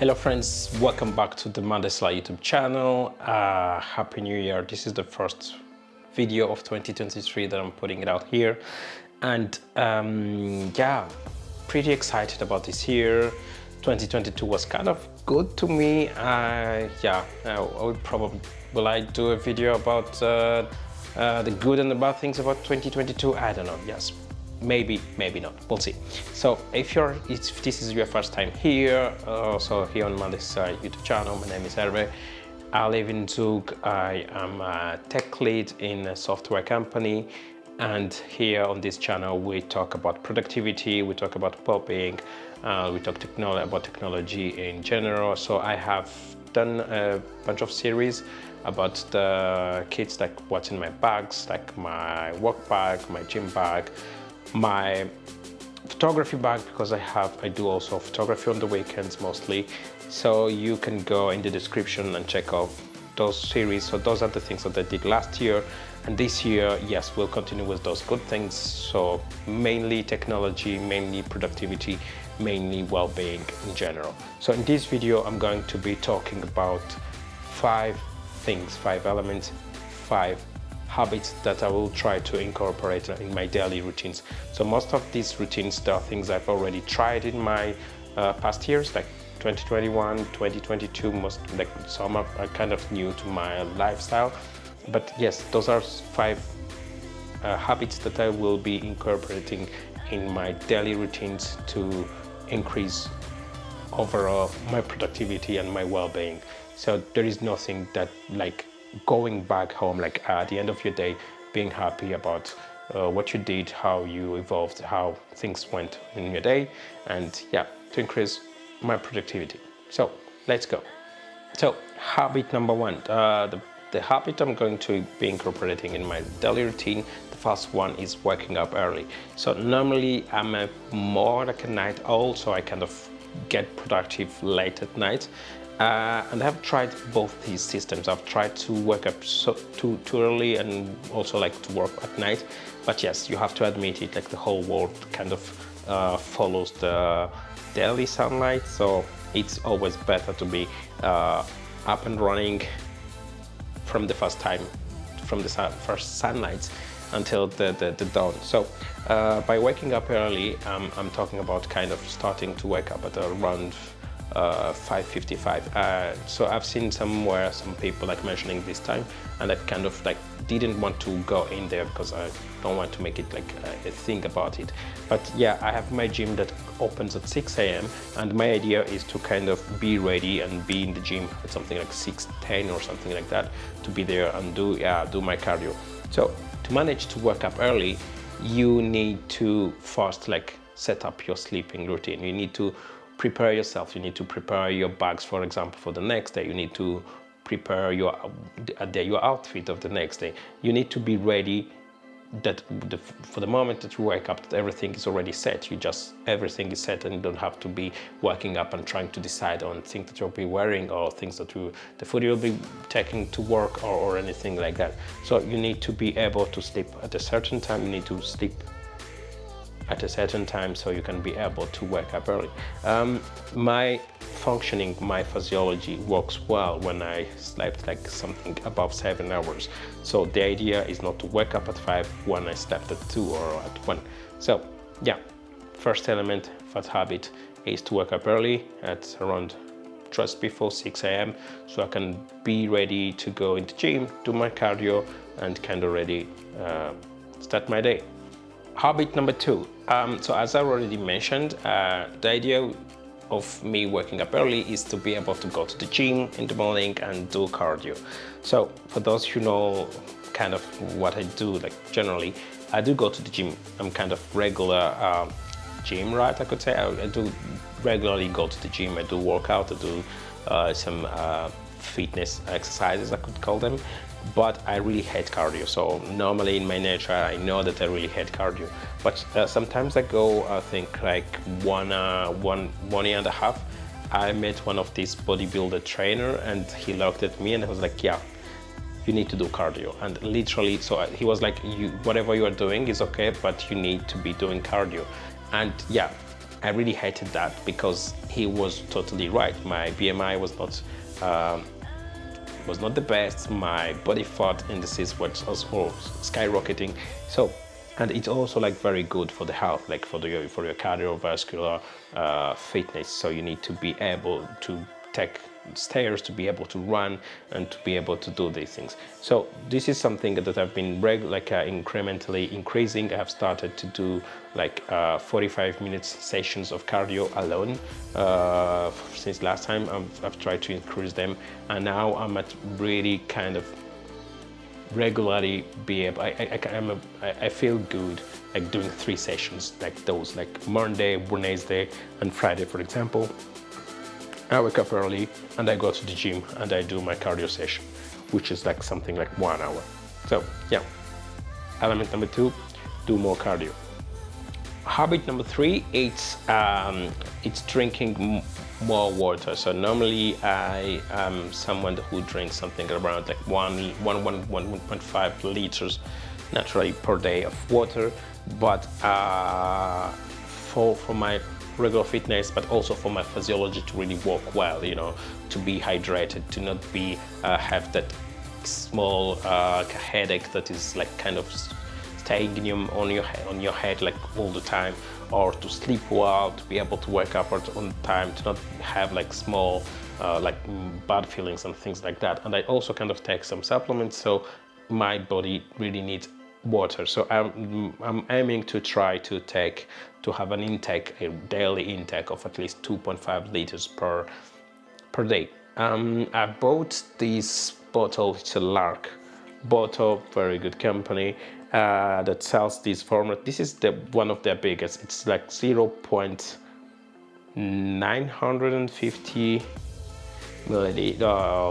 Hello friends, welcome back to the Monday Slayer YouTube channel. Happy New Year. This is the first video of 2023 that I'm putting it out here. And yeah, pretty excited about this year. 2022 was kind of good to me. Yeah, will I do a video about the good and the bad things about 2022? I don't know, yes. Maybe, maybe not, we'll see. So if this is your first time here, also here on Monday Slayer YouTube channel, my name is Hervé. I live in Zug. I am a tech lead in a software company. And here on this channel, we talk about productivity, we talk about popping, we talk about technology in general. So I have done a bunch of series about the kits, like what's in my bags, like my work bag, my gym bag, my photography bag, because I do also photography on the weekends mostly. So you can go in the description and check out those series. So those are the things that I did last year, and this year, yes, we'll continue with those good things. So mainly technology, mainly productivity, mainly well-being in general. So in this video, I'm going to be talking about 5 things, 5 elements, 5 habits that I will try to incorporate in my daily routines. So most of these routines are things I've already tried in my past years, like 2021, 2022, some are kind of new to my lifestyle. But yes, those are 5 habits that I will be incorporating in my daily routines to increase overall my productivity and my well-being. So there is nothing that like going back home, like at the end of your day, being happy about what you did, how you evolved, how things went in your day, and yeah, to increase my productivity. So let's go. So habit number one, the habit I'm going to be incorporating in my daily routine, the first one is waking up early. So normally I'm more like a night owl, so I kind of get productive late at night. And I've tried both these systems. I've tried to wake up too early and also like to work at night. But yes, you have to admit it, like the whole world kind of follows the daily sunlight. So it's always better to be up and running from the first time, from the first sunlight until the dawn. So by waking up early, I'm talking about kind of starting to wake up at around 5:55. So I've seen somewhere some people like mentioning this time, and I kind of like didn't want to go in there because I don't want to make it like a thing about it. But yeah, I have my gym that opens at 6 a.m. and my idea is to kind of be ready and be in the gym at something like 6:10 or something like that, to be there and do my cardio. So to manage to wake up early, you need to first like set up your sleeping routine. You need to prepare yourself, you need to prepare your bags, for example, for the next day. You need to prepare your outfit of the next day. You need to be ready that for the moment that you wake up, that everything is already set. Everything is set, and you don't have to be waking up and trying to decide on things that you'll be wearing or things that the food you'll be taking to work or anything like that. So you need to be able to sleep at a certain time. You need to sleep at a certain time so you can be able to wake up early. My physiology works well when I slept like something above 7 hours. So the idea is not to wake up at 5 when I slept at 2 or at 1. So yeah, first element, first habit is to wake up early at around just before 6 a.m. so I can be ready to go into gym, do my cardio, and kind of ready start my day. Habit number two. So as I already mentioned, the idea of me waking up early is to be able to go to the gym in the morning and do cardio. So for those who know kind of what I do, like generally, I do go to the gym. I'm kind of regular gym rat, I could say. I do regularly go to the gym. I do workout. I do some fitness exercises, I could call them. But I really hate cardio. So normally in my nature, I know that I really hate cardio. But sometimes I go, I think like one year and a half, I met one of these bodybuilder trainer, and he looked at me and I was like, yeah, you need to do cardio. And literally, so he was like, whatever you are doing is okay, but you need to be doing cardio. And yeah, I really hated that because he was totally right. My BMI was not the best. My body fat indices were also skyrocketing. So, and it's also like very good for the health, like for your cardiovascular fitness. So you need to be able to take stairs, to be able to run, and to be able to do these things. So this is something that I've been incrementally increasing. I've started to do like 45-minute sessions of cardio alone since last time. I've tried to increase them, and now I'm at really kind of regularly be able, I feel good like doing 3 sessions like those, like Monday, Wednesday and Friday, for example. I wake up early and I go to the gym and I do my cardio session, which is like something like 1 hour. So yeah, element number 2, do more cardio. Habit number 3, it's drinking more water. So normally I am someone who drinks something around like 1.5 liters naturally per day of water, but for my regular fitness, but also for my physiology to really work well, you know, to be hydrated, to not be have that small headache that is like kind of staying on your head like all the time, or to sleep well, to be able to wake up on time, to not have like small like bad feelings and things like that. And I also kind of take some supplements, so my body really needs water. So I'm aiming to try to take to have an intake, a daily intake of at least 2.5 liters per day. I bought this bottle. It's a Lark bottle, very good company that sells this format. This is the one of their biggest. It's like 0.950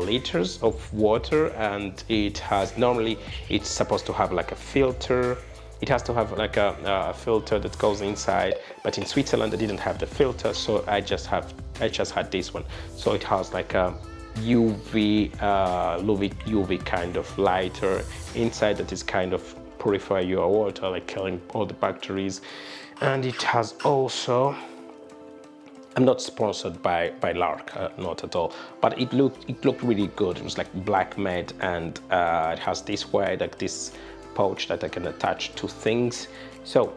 liters of water, and it has normally it's supposed to have like a filter. It has to have like a filter that goes inside, but in Switzerland I didn't have the filter, so I just had this one. So it has like a UV kind of lighter inside that is kind of purify your water, like killing all the bacteria. And it has also, I'm not sponsored by Lark, not at all, but it looked really good. It was like black matte, and it has this way, like this pouch that I can attach to things. So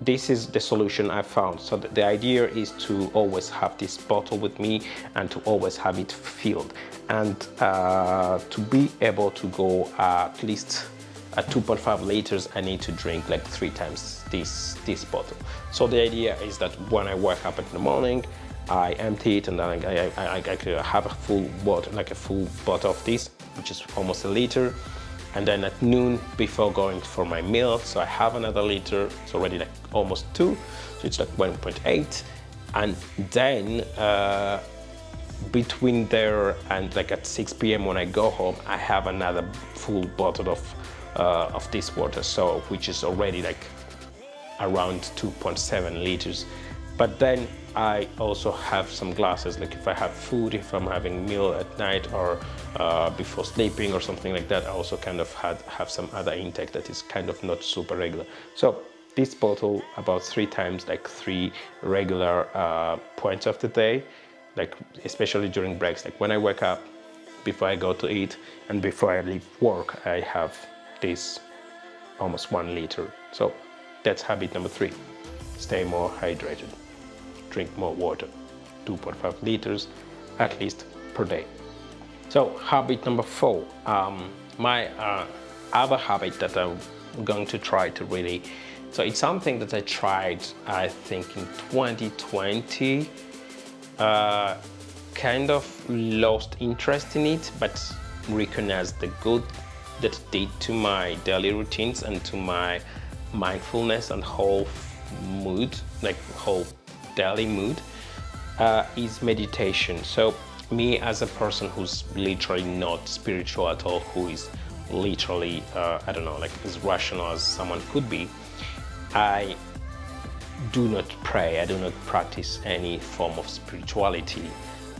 this is the solution I found. So the idea is to always have this bottle with me and to always have it filled, and to be able to go at least at 2.5 liters, I need to drink like 3 times this bottle. So the idea is that when I wake up in the morning, I empty it and then I have a full water, like a full bottle of this, which is almost a liter. And then at noon, before going for my meal, so I have another liter. It's already like almost 2, so it's like 1.8. And then between there and like at 6 p.m. when I go home, I have another full bottle of this water, so which is already like around 2.7 liters. But then I also have some glasses, like if I have food, if I'm having meal at night or before sleeping or something like that, I also kind of have some other intake that is kind of not super regular. So this bottle about 3 times, like 3 regular points of the day, like especially during breaks, like when I wake up, before I go to eat, and before I leave work, I have this almost 1 liter. So that's habit number 3, stay more hydrated, drink more water, 2.5 liters at least per day. So habit number 4, my other habit that I'm going to try to really, so it's something that I tried I think in 2020, kind of lost interest in it, but recognized the good that it did to my daily routines and to my mindfulness and whole mood, like whole daily mood, is meditation. So me as a person who's literally not spiritual at all, who is literally, I don't know, like as rational as someone could be, I do not pray, I do not practice any form of spirituality.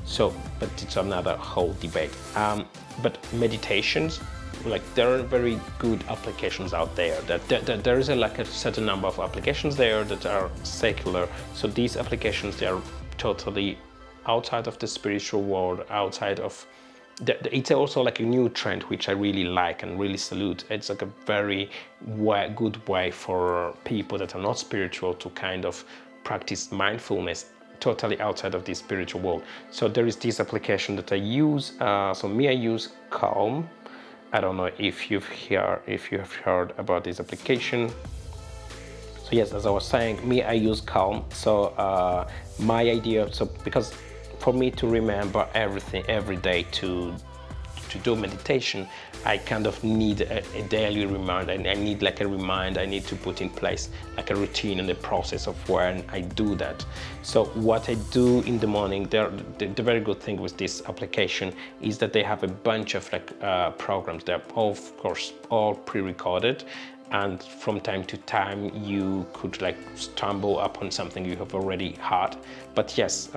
So, but it's another whole debate. But meditations, like there are very good applications out there. That there is a certain number of applications there that are secular. So these applications, they are totally outside of the spiritual world, outside of. It's also like a new trend which I really like and really salute. It's like a very good way for people that are not spiritual to kind of practice mindfulness totally outside of the spiritual world. So there is this application that I use. I use Calm. I don't know if you have heard about this application. So yes, as I was saying, I use Calm. So my idea, because for me to remember everything every day to do meditation, I kind of need a daily reminder, and I need like a reminder. I need to put in place like a routine and the process of when I do that. So what I do in the morning, the very good thing with this application is that they have a bunch of like programs. They're of course all pre-recorded, and from time to time you could like stumble upon something you have already heard. But yes,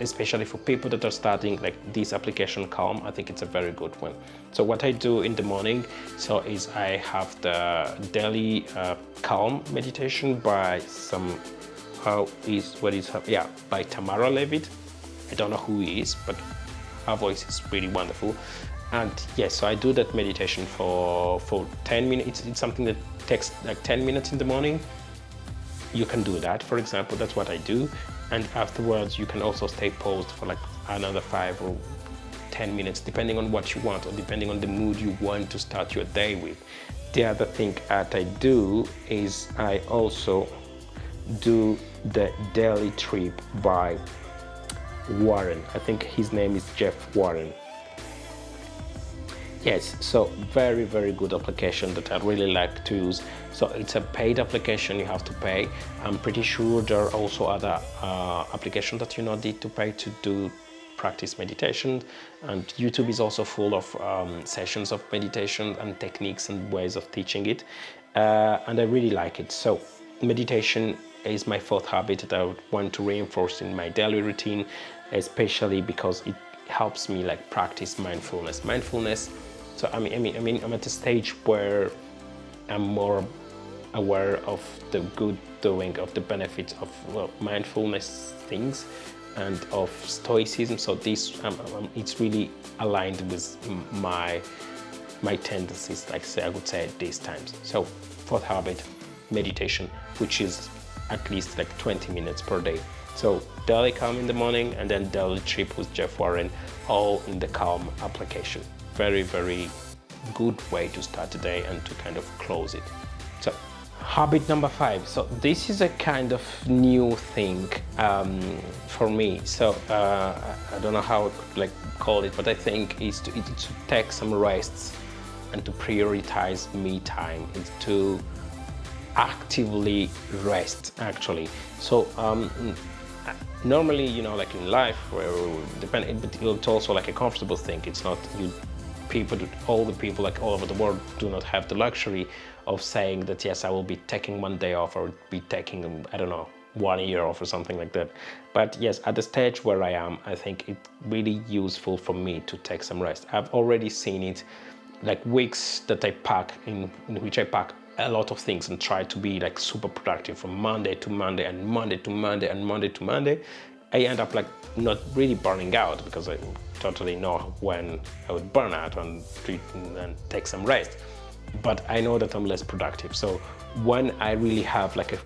especially for people that are starting, like this application Calm, I think it's a very good one. So what I do in the morning, so is I have the daily Calm meditation by by Tamara Levitt. I don't know who he is, but her voice is really wonderful. And yes, so I do that meditation for 10 minutes. It's something that takes like 10 minutes in the morning. You can do that, for example. That's what I do. And afterwards, you can also stay posed for like another 5 or 10 minutes, depending on what you want or depending on the mood you want to start your day with. The other thing that I do is I also do the daily trip by Warren. I think his name is Jeff Warren. Yes, so very, very good application that I really like to use. So it's a paid application, you have to pay. I'm pretty sure there are also other applications that you not need to pay to do practice meditation. And YouTube is also full of sessions of meditation and techniques and ways of teaching it. And I really like it. So meditation is my fourth habit that I would want to reinforce in my daily routine, especially because it helps me like practice mindfulness. So I'm at a stage where I'm more aware of the good doing, of the benefits of mindfulness things and of stoicism. So this, it's really aligned with my tendencies, like I would say at these times. So fourth habit, meditation, which is at least like 20 minutes per day. So daily Calm in the morning and then daily trip with Jeff Warren, all in the Calm application. Very, very good way to start the day and to kind of close it. So habit number 5. So this is a kind of new thing for me. So I don't know how I could like call it, but I think is to take some rests and to prioritize me time. It's to actively rest, actually. So normally, you know, like in life, where it's also like a comfortable thing. It's not all the people like all over the world do not have the luxury of saying that yes, I will be taking one day off or be taking, I don't know, 1 year off or something like that. But yes, at the stage where I am, I think it's really useful for me to take some rest. I've already seen it, like weeks that I pack in which I pack a lot of things and try to be like super productive from Monday to Monday and Monday to Monday and Monday to Monday. I end up like not really burning out because I totally know when I would burn out and take some rest. But I know that I'm less productive. So when I really have like a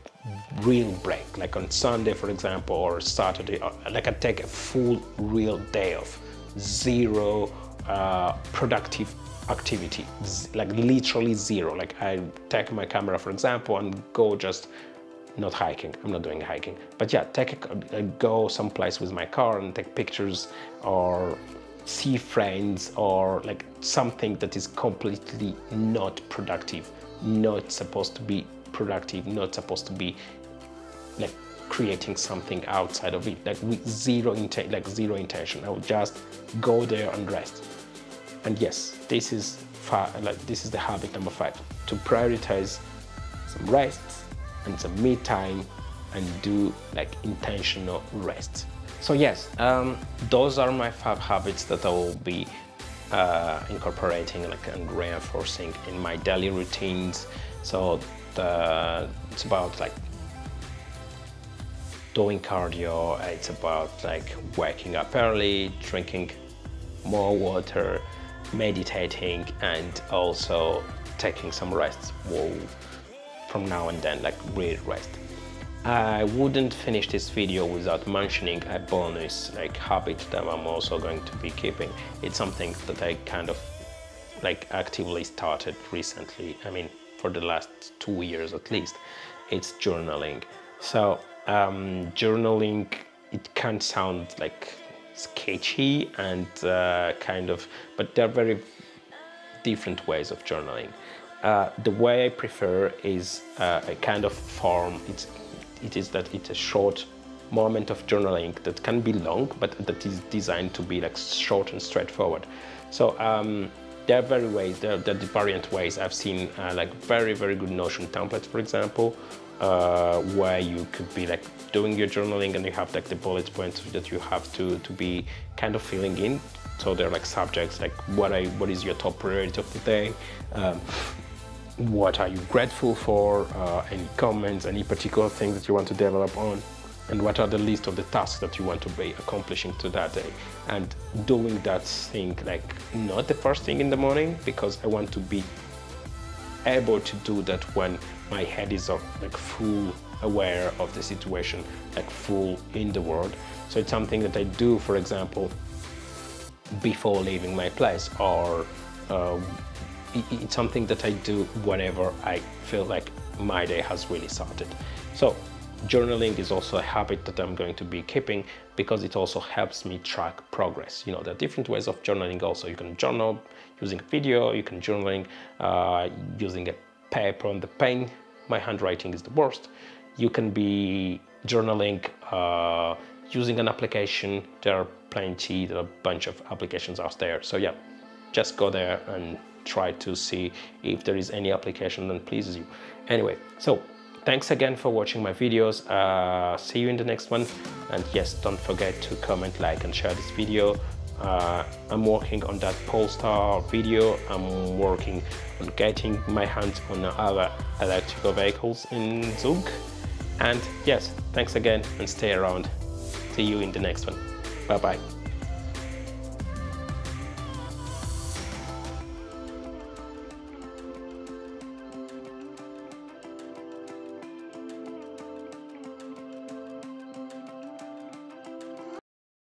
real break, like on Sunday, for example, or Saturday, or like I take a full real day off, zero productive activity, like literally zero. Like I take my camera, for example, and go just not hiking. I'm not doing hiking, but yeah, go someplace with my car and take pictures or see friends or like something that is completely not productive, not supposed to be productive, not supposed to be like creating something outside of it, like with zero intention. I would just go there and rest. And yes, this is the habit number 5, to prioritize some rests and some me time and do like intentional rest. So yes, those are my 5 habits that I will be incorporating and reinforcing in my daily routines. So it's about like doing cardio, it's about like waking up early, drinking more water, meditating, and also taking some rest from now and then, like real rest. I wouldn't finish this video without mentioning a bonus like habit that I'm also going to be keeping. It's something that I kind of like actively started recently, I mean for the last 2 years at least. It's journaling. So journaling, it can sound like sketchy and but there are very different ways of journaling. The way I prefer is a kind of form. It's a short moment of journaling that can be long, but that is designed to be like short and straightforward. So there are variant ways. I've seen like very good Notion templates, for example, where you could be like doing your journaling and you have like the bullet points that you have to be kind of filling in. So they're like subjects like what is your top priority of the day, what are you grateful for, any comments, any particular things that you want to develop on, and what are the list of the tasks that you want to be accomplishing to that day. And doing that thing like not the first thing in the morning, because I want to be able to do that when my head is like full aware of the situation, like full in the world. So it's something that I do, for example, before leaving my place, or it's something that I do whenever I feel like my day has really started. So journaling is also a habit that I'm going to be keeping, because it also helps me track progress. You know, there are different ways of journaling also. You can journal using a video, you can journaling using a paper and the pen. My handwriting is the worst. You can be journaling using an application. There are plenty, there are a bunch of applications out there. So yeah, just go there and try to see if there is any application that pleases you. Anyway, so thanks again for watching my videos. See you in the next one. And yes, don't forget to comment, like, and share this video. I'm working on that Polestar video. I'm working on getting my hands on other electrical vehicles in Zug. And yes, thanks again and stay around. See you in the next one. Bye-bye.